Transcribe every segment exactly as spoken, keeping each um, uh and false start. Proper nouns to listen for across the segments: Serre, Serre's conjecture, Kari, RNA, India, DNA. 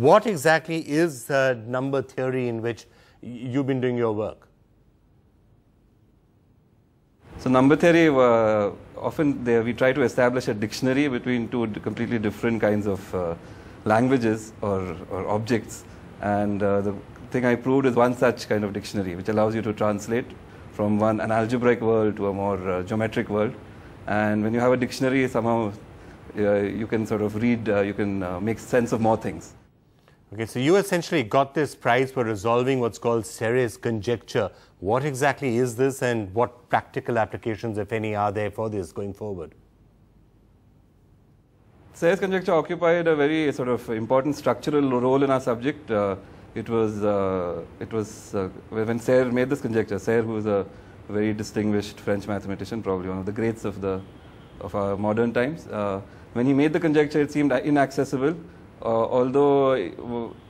What exactly is the number theory in which you've been doing your work? So number theory, uh, often they, we try to establish a dictionary between two completely different kinds of uh, languages or, or objects. And uh, the thing I proved is one such kind of dictionary, which allows you to translate from one an algebraic world to a more uh, geometric world. And when you have a dictionary, somehow uh, you can sort of read, uh, you can uh, make sense of more things. Okay, so you essentially got this prize for resolving what's called Serre's conjecture. What exactly is this, and what practical applications, if any, are there for this going forward? Serre's conjecture occupied a very sort of important structural role in our subject. Uh, it was, uh, it was uh, when Serre made this conjecture, Serre, who is a very distinguished French mathematician, probably one of the greats of, the, of our modern times, uh, when he made the conjecture, it seemed inaccessible. Uh, although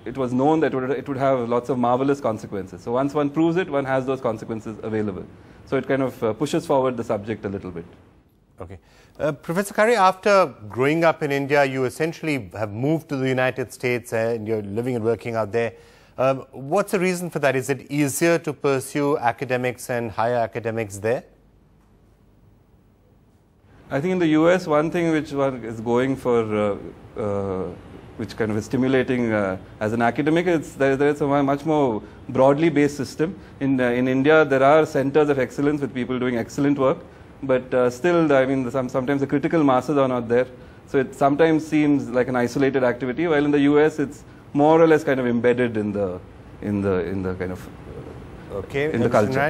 it was known that it would, it would have lots of marvelous consequences. So once one proves it, one has those consequences available. So it kind of uh, pushes forward the subject a little bit. Okay. Uh, Professor Kari, after growing up in India, you essentially have moved to the United States and you're living and working out there. Um, what's the reason for that? Is it easier to pursue academics and higher academics there? I think in the U S, one thing which one is going for uh, uh, which kind of is stimulating uh, as an academic, it's, there, there is a much more broadly based system. In, uh, in India, there are centers of excellence with people doing excellent work, but uh, still, I mean, the, some, sometimes the critical masses are not there. So it sometimes seems like an isolated activity, while in the U S, it's more or less kind of embedded in the, in the, in the kind of, uh, okay, in the culture.